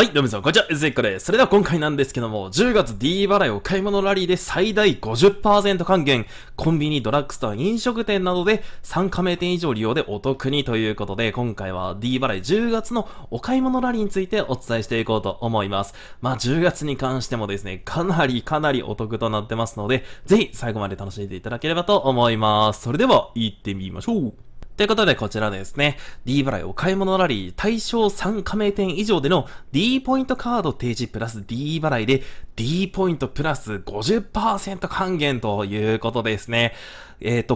はい、どうも皆さん、こんにちは、SEKです。それでは今回なんですけども、10月 D 払いお買い物ラリーで最大 50% 還元、コンビニ、ドラッグストア、飲食店などで3加盟店以上利用でお得にということで、今回は D 払い10月のお買い物ラリーについてお伝えしていこうと思います。まあ10月に関してもですね、かなりお得となってますので、ぜひ最後まで楽しんでいただければと思います。それでは、行ってみましょう。ということで、こちらですね。D 払いお買い物ラリー、対象3加盟店以上での D ポイントカード提示プラス D 払いで D ポイントプラス 50% 還元ということですね。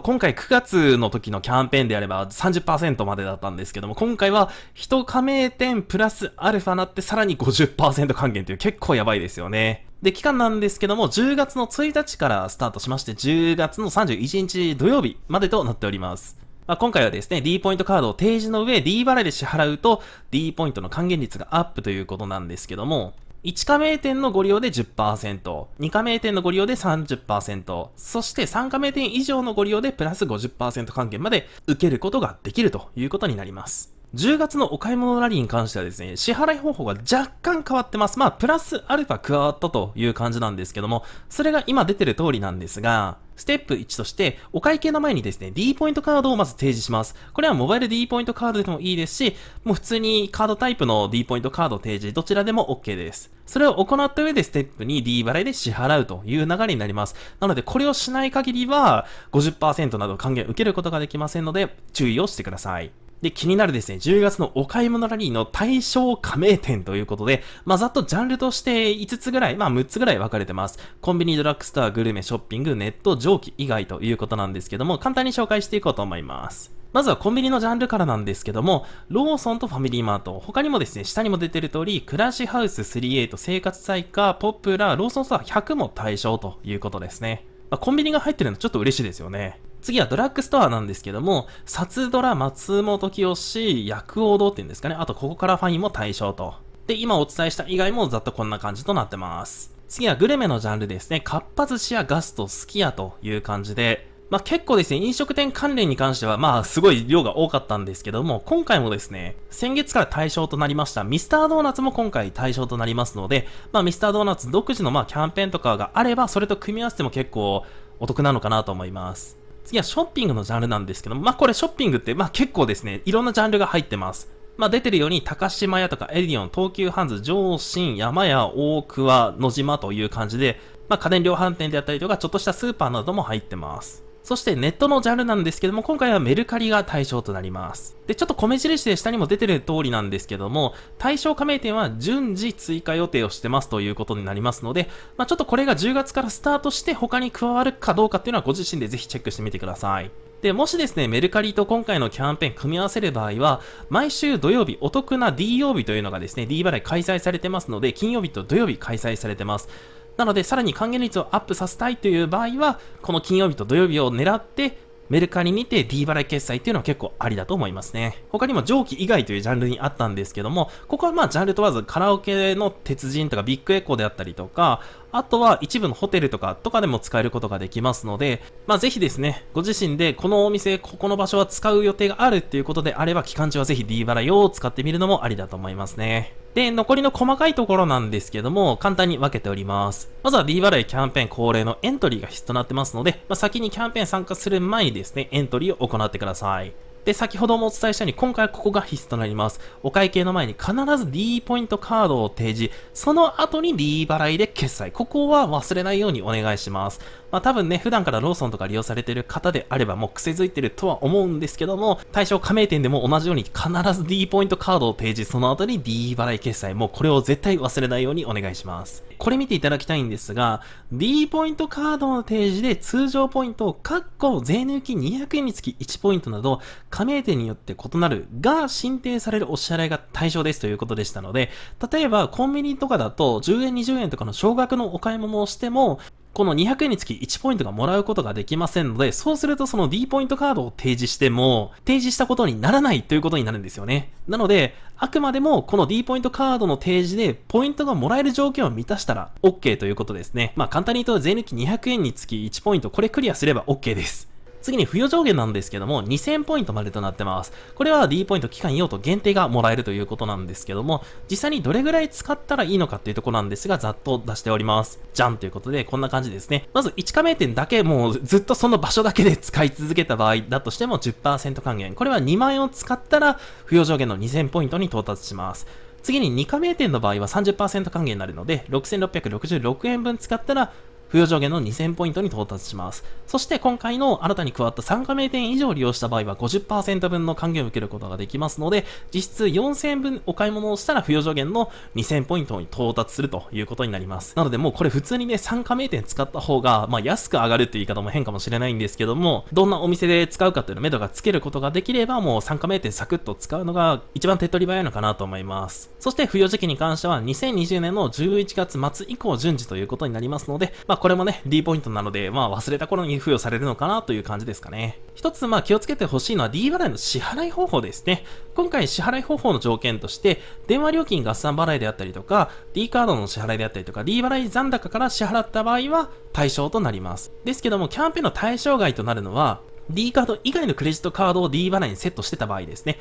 今回9月の時のキャンペーンであれば 30% までだったんですけども、今回は1加盟店プラスアルファなってさらに 50% 還元という結構やばいですよね。で、期間なんですけども、10月の1日からスタートしまして、10月の31日土曜日までとなっております。まあ今回はですね、D ポイントカードを提示の上、D 払いで支払うと、D ポイントの還元率がアップということなんですけども、1加盟店のご利用で 10%、2加盟店のご利用で 30%、そして3加盟店以上のご利用でプラス 50% 還元まで受けることができるということになります。10月のお買い物ラリーに関してはですね、支払い方法が若干変わってます。まあ、プラスアルファ加わったという感じなんですけども、それが今出てる通りなんですが、ステップ1として、お会計の前にですね、D ポイントカードをまず提示します。これはモバイル D ポイントカードでもいいですし、もう普通にカードタイプの D ポイントカード提示、どちらでも OK です。それを行った上でステップ2、D 払いで支払うという流れになります。なので、これをしない限りは、50% など還元受けることができませんので、注意をしてください。で、気になるですね、10月のお買い物ラリーの対象加盟店ということで、まあ、ざっとジャンルとして5つぐらい、まあ、6つぐらい分かれてます。コンビニ、ドラッグストア、グルメ、ショッピング、ネット、蒸気以外ということなんですけども、簡単に紹介していこうと思います。まずはコンビニのジャンルからなんですけども、ローソンとファミリーマート、他にもですね、下にも出てる通り、暮らしハウス、38、生活雑貨、ポプラ、ローソンストア100も対象ということですね。まあ、コンビニが入ってるのちょっと嬉しいですよね。次はドラッグストアなんですけども、サツドラ、松本清、薬王堂っていうんですかね。あと、ここからファインも対象と。で、今お伝えした以外もざっとこんな感じとなってます。次はグルメのジャンルですね。かっぱ寿司やガスト、すき家という感じで、まあ、結構ですね、飲食店関連に関しては、まあ、すごい量が多かったんですけども、今回もですね、先月から対象となりました、ミスタードーナツも今回対象となりますので、まあ、ミスタードーナツ独自のまあ、キャンペーンとかがあれば、それと組み合わせても結構お得なのかなと思います。次はショッピングのジャンルなんですけども、まあ、これショッピングって、まあ、結構ですね、いろんなジャンルが入ってます。まあ、出てるように、高島屋とかエディオン、東急ハンズ、上信、山屋、大桑、野島という感じで、まあ、家電量販店であったりとか、ちょっとしたスーパーなども入ってます。そしてネットのジャンルなんですけども、今回はメルカリが対象となります。で、ちょっと米印で下にも出てる通りなんですけども、対象加盟店は順次追加予定をしてますということになりますので、まあ、ちょっとこれが10月からスタートして他に加わるかどうかっていうのはご自身でぜひチェックしてみてください。で、もしですね、メルカリと今回のキャンペーン組み合わせる場合は、毎週土曜日お得な D 曜日というのがですね、D 払い開催されてますので、金曜日と土曜日開催されてます。なので、さらに還元率をアップさせたいという場合は、この金曜日と土曜日を狙って、メルカリにて D 払い決済っていうのは結構ありだと思いますね。他にも蒸気以外というジャンルにあったんですけども、ここはまあジャンル問わずカラオケの鉄人とかビッグエコーであったりとか、あとは一部のホテルとかでも使えることができますので、まあぜひですね、ご自身でこのお店、ここの場所は使う予定があるっていうことであれば、期間中はぜひ D 払いを使ってみるのもありだと思いますね。で、残りの細かいところなんですけども、簡単に分けております。まずは D 払いキャンペーン恒例のエントリーが必須となってますので、まあ、先にキャンペーン参加する前にですね、エントリーを行ってください。で、先ほどもお伝えしたように、今回はここが必須となります。お会計の前に必ず D ポイントカードを提示、その後に D 払いで決済。ここは忘れないようにお願いします。まあ多分ね、普段からローソンとか利用されている方であればもう癖づいてるとは思うんですけども、対象加盟店でも同じように必ず D ポイントカードを提示、その後に D 払い決済。もうこれを絶対忘れないようにお願いします。これ見ていただきたいんですが、D ポイントカードの提示で通常ポイント、税抜き200円につき1ポイントなど、加盟店によって異なるが申請されるお支払いが対象ですということでしたので、例えばコンビニとかだと10円20円とかの少額のお買い物をしても、この200円につき1ポイントがもらうことができませんので、そうするとその D ポイントカードを提示しても、提示したことにならないということになるんですよね。なので、あくまでもこの D ポイントカードの提示でポイントがもらえる条件を満たしたら OK ということですね。まあ簡単に言うと税抜き200円につき1ポイント、これクリアすれば OK です。次に付与上限なんですけども、2000ポイントまでとなってます。これは D ポイント期間用途限定がもらえるということなんですけども、実際にどれぐらい使ったらいいのかっていうところなんですが、ざっと出しております。じゃんということで、こんな感じですね。まず1加盟店だけ、もうずっとその場所だけで使い続けた場合だとしても 10% 還元。これは2万円を使ったら、付与上限の2000ポイントに到達します。次に2加盟店の場合は 30% 還元になるので、6666円分使ったら、付与上限の2000ポイントに到達します。そして今回の新たに加わった3加盟店以上利用した場合は 50% 分の還元を受けることができますので、実質4000円分お買い物をしたら付与上限の2000ポイントに到達するということになります。なのでもうこれ普通にね、3加盟店使った方が、安く上がるっていう言い方も変かもしれないんですけども、どんなお店で使うかっていうのを目処がつけることができれば、もう3加盟店サクッと使うのが一番手っ取り早いのかなと思います。そして付与時期に関しては2020年の11月末以降順次ということになりますので、これもね、D ポイントなので、忘れた頃に付与されるのかなという感じですかね。一つ、気をつけてほしいのは D 払いの支払い方法ですね。今回支払い方法の条件として、電話料金合算払いであったりとか、D カードの支払いであったりとか、D 払い残高から支払った場合は対象となります。ですけども、キャンペーンの対象外となるのは、D カード以外のクレジットカードを D 払いにセットしてた場合ですね。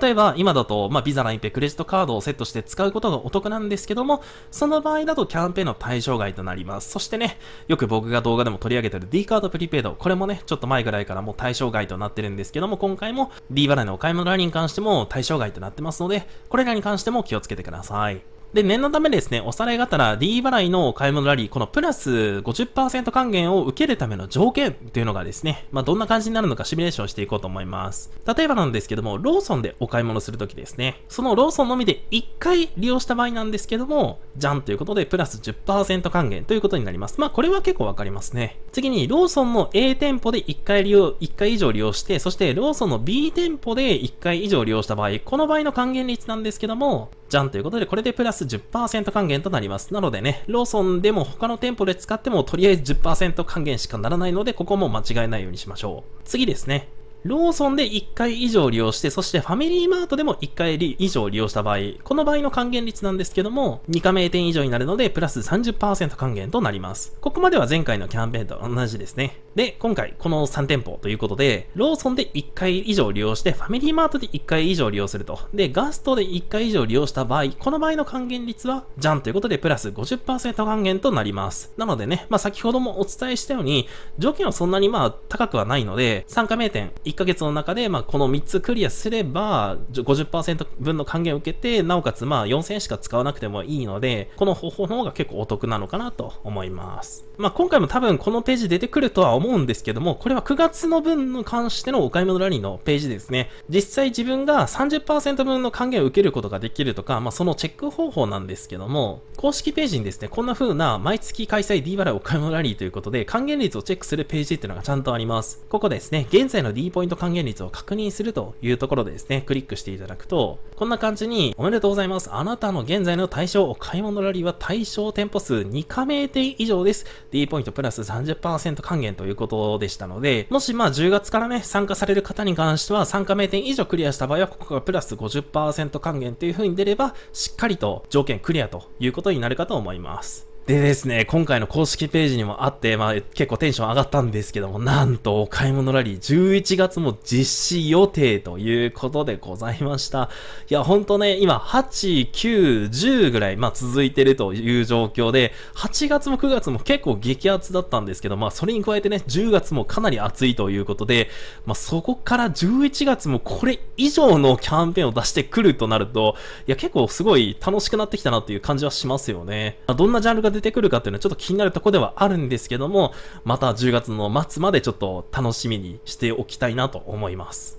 例えば今だと、ビザ、LINEPay、クレジットカードをセットして使うことがお得なんですけども、その場合だとキャンペーンの対象外となります。そしてね、よく僕が動画でも取り上げてる D カードプリペイド、これもね、ちょっと前ぐらいからもう対象外となってるんですけども、今回も D 払いのお買い物ラインに関しても対象外となってますので、これらに関しても気をつけてください。で、念のためですね、おさらいがたら D 払いのお買い物ラリー、このプラス 50% 還元を受けるための条件というのがですね、どんな感じになるのかシミュレーションしていこうと思います。例えばなんですけども、ローソンでお買い物するときですね、そのローソンのみで1回利用した場合なんですけども、じゃんということで、プラス 10% 還元ということになります。これは結構わかりますね。次に、ローソンの A 店舗で1回以上利用して、そしてローソンの B 店舗で1回以上利用した場合、この場合の還元率なんですけども、じゃんということで、これでプラス10% 還元となります。なのでね、ローソンでも他の店舗で使ってもとりあえず 10% 還元しかならないので、ここも間違えないようにしましょう。次ですね。ローソンで1回以上利用して、そしてファミリーマートでも1回以上利用した場合、この場合の還元率なんですけども、2加盟店以上になるので、プラス 30% 還元となります。ここまでは前回のキャンペーンと同じですね。で、今回この3店舗ということで、ローソンで1回以上利用して、ファミリーマートで1回以上利用すると。で、ガストで1回以上利用した場合、この場合の還元率は、じゃんということで、プラス 50% 還元となります。なのでね、先ほどもお伝えしたように、条件はそんなに高くはないので、3加盟店、1ヶ月の中で、この3つクリアすれば、50% 分の還元を受けて、なおかつ、4000円しか使わなくてもいいので、この方法の方が結構お得なのかなと思います。今回も多分このページ出てくるとは思うんですけども、これは9月の分に関してのお買い物ラリーのページですね。実際自分が 30% 分の還元を受けることができるとか、そのチェック方法なんですけども、公式ページにですね、こんな風な毎月開催 D 払いお買い物ラリーということで、還元率をチェックするページっていうのがちゃんとあります。ここですね、現在の D ポイント還元率を確認するというところでですね、クリックしていただくと、こんな感じに、おめでとうございます。あなたの現在の対象お買い物ラリーは対象店舗数2加盟店以上です。D ポイントプラス 30% 還元ということでしたので、もし10月からね、参加される方に関しては、3加盟店以上クリアした場合は、ここがプラス 50% 還元という風に出れば、しっかりと条件クリアということになるかと思います。でですね、今回の公式ページにもあって、結構テンション上がったんですけども、なんとお買い物ラリー11月も実施予定ということでございました。いや、ほんとね、今8、9、10ぐらい、続いてるという状況で、8月も9月も結構激アツだったんですけど、それに加えてね、10月もかなり暑いということで、そこから11月もこれ以上のキャンペーンを出してくるとなると、いや、結構すごい楽しくなってきたなっていう感じはしますよね。どんなジャンルが出てくるかっていうのはちょっと気になるところではあるんですけども、また10月の末までちょっと楽しみにしておきたいなと思います。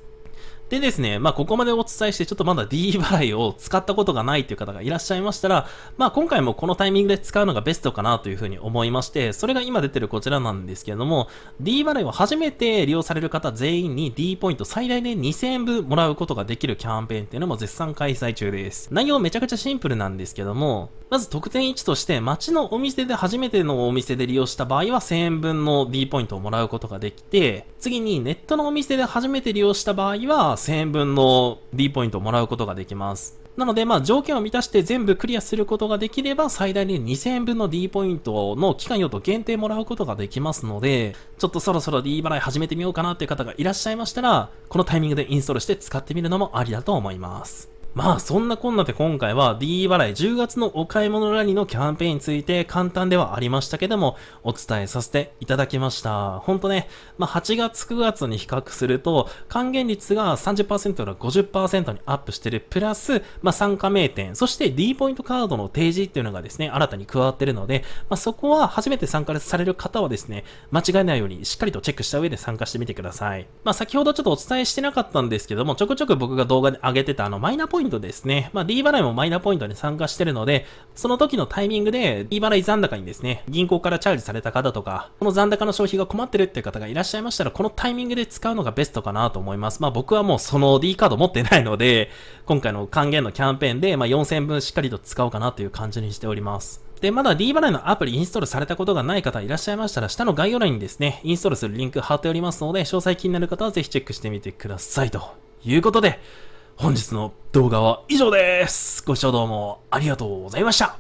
でですね、ここまでお伝えして、ちょっとまだ D 払いを使ったことがないという方がいらっしゃいましたら、今回もこのタイミングで使うのがベストかなというふうに思いまして、それが今出てるこちらなんですけれども、D 払いを初めて利用される方全員に D ポイント最大で2000円分もらうことができるキャンペーンっていうのも絶賛開催中です。内容めちゃくちゃシンプルなんですけども、まず特典1として、街のお店で初めてのお店で利用した場合は1000円分の D ポイントをもらうことができて、次にネットのお店で初めて利用した場合は、1000円分の D ポイントをもらうことができます。なので、まあ、条件を満たして全部クリアすることができれば、最大で2000円分の D ポイントの期間用途限定もらうことができますので、ちょっとそろそろ D 払い始めてみようかなっていう方がいらっしゃいましたら、このタイミングでインストールして使ってみるのもありだと思います。まあそんなこんなで今回は D 払い10月のお買い物ラリーのキャンペーンについて簡単ではありましたけどもお伝えさせていただきました。ほんとね、まあ8月9月に比較すると還元率が 30% から 50% にアップしてるプラス、まあ参加名店、そして D ポイントカードの提示っていうのがですね、新たに加わってるので、まあそこは初めて参加される方はですね、間違えないようにしっかりとチェックした上で参加してみてください。まあ先ほどちょっとお伝えしてなかったんですけども、ちょくちょく僕が動画で上げてたマイナポイントですね。まあ、D 払いもマイナポイントに参加してるので、その時のタイミングで D 払い残高にですね、銀行からチャージされた方とか、この残高の消費が困ってるっていう方がいらっしゃいましたら、このタイミングで使うのがベストかなと思います。まあ、僕はもうその D カード持ってないので、今回の還元のキャンペーンで、まあ、4000円分しっかりと使おうかなという感じにしております。で、まだ D 払いのアプリインストールされたことがない方いらっしゃいましたら、下の概要欄にですね、インストールするリンク貼っておりますので、詳細気になる方はぜひチェックしてみてください。ということで、本日の動画は以上です。ご視聴どうもありがとうございました。